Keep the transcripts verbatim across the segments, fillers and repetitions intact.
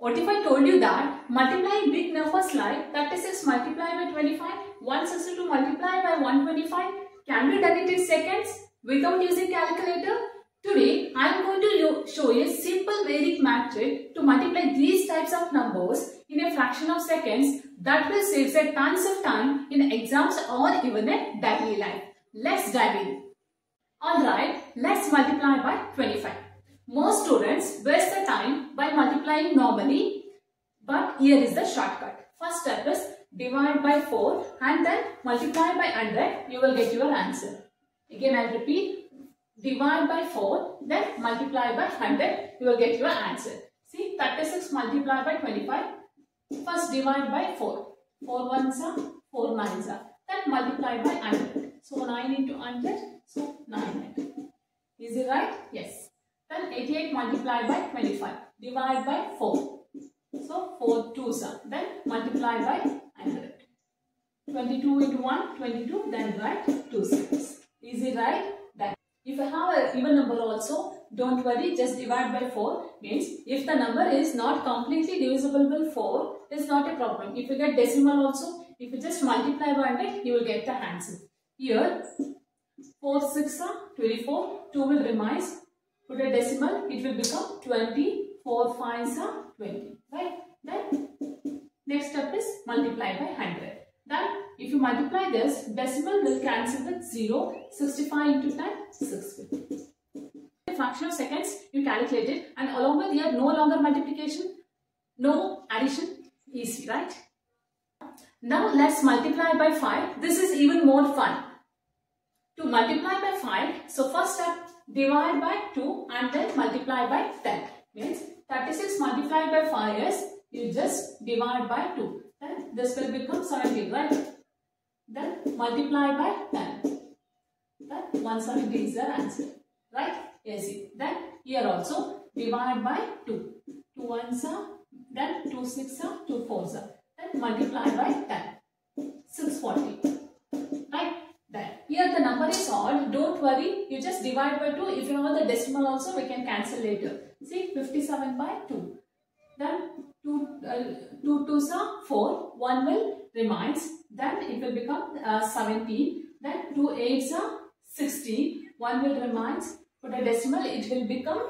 What if I told you that multiplying big numbers like thirty-six multiplied by twenty-five, one hundred sixty-two multiplied by one hundred twenty-five can be done it in seconds without using calculator? Today, I am going to show you a simple basic math trick to multiply these types of numbers in a fraction of seconds that will save you tons of time in exams or even in daily life. Let's dive in. Alright, let's multiply by twenty-five. Most students waste the time by multiplying normally, but here is the shortcut. First step is divide by four and then multiply by one hundred, you will get your answer. Again, I repeat, divide by four, then multiply by one hundred, you will get your answer. See, thirty-six multiplied by twenty-five, first divide by four. four ones are, four nines are, then multiply by one hundred. So, nine into one hundred, so nine. Easy, right? Yes. Then eighty-eight multiplied by twenty-five, divide by four. So, four twos are, then multiply by one hundred. twenty-two into one, twenty-two, then write two sixes. Easy, right? That. If I have an even number also, don't worry, just divide by four. Means, if the number is not completely divisible by four, it's not a problem. If you get decimal also, if you just multiply by one hundred, you will get the answer. Here, four sixes are twenty-four, two will remain. Put a decimal, it will become twenty, four fives are twenty. Right? Then, next step is multiply by one hundred. Then, if you multiply this, decimal will cancel with zero, sixty-five into ten, sixty. In a fraction of seconds, you calculate it, and along with here, no longer multiplication, no addition, easy, right? Now, let's multiply by five. This is even more fun. To multiply by five, so first step, divide by two and then multiply by ten. Means, thirty-six multiplied by five is, you just divide by two. Then, this will become seventeen, right? Then, multiply by ten. Then, one hundred seventy is the answer, right? Easy. Then, here also, divide by two. two ones are, then two sixes are, two fours are. Then multiply by ten, six hundred forty, right? Then here the number is odd, don't worry, you just divide by two. If you have the decimal also, we can cancel later. See, fifty-seven by two, then two, uh, two twos are four, one will remain, then it will become uh, seventeen, then two eights are sixteen, one will remain, put a decimal, it will become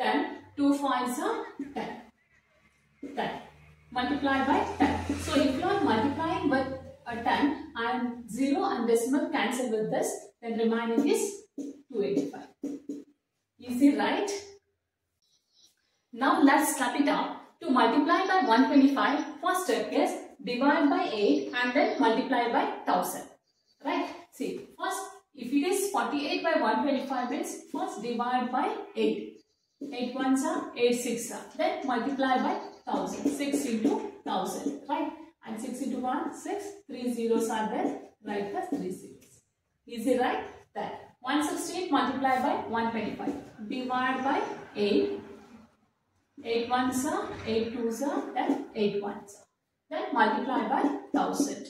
ten, two fives are ten, ten. Multiply by ten. So, if you are multiplying with a ten and zero and decimal cancel with this, then remaining is two hundred eighty-five. Easy, right? Now, let's slap it up. To multiply by one hundred twenty-five, first step is divide by eight and then multiply by one thousand. Right? See, first, if it is forty-eight by one hundred twenty-five, means first divide by eight. eight ones are, eight sixes are. Then multiply by one thousand. six into one thousand, right? And six into one, six. three zeros are there. Write the three zeros. Easy, right? That. one hundred sixty-eight multiplied by one hundred twenty-five. Divide by eight. eight ones are, eight twos are, then eight ones are. Then multiply by one thousand.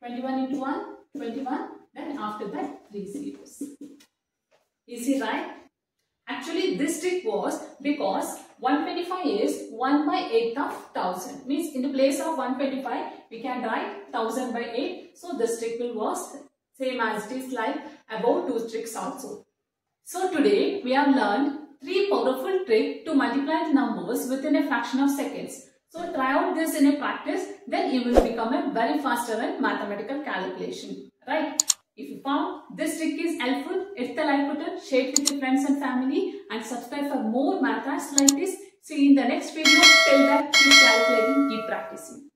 twenty-one into one, twenty-one. Then after that, three zeros. Easy, right? Actually, this trick was because one hundred twenty-five is one by eighth of one thousand. Means, in the place of one hundred twenty-five, we can write one thousand by eight. So, this trick will was same as it is like above two tricks also. So, today we have learned three powerful tricks to multiply the numbers within a fraction of seconds. So, try out this in a practice, then you will become a very faster in mathematical calculation. Right? If you found this trick is helpful, hit the like button, share it with your friends and family, and subscribe for more math hacks like this. See you in the next video. Till then, keep calculating, keep practicing.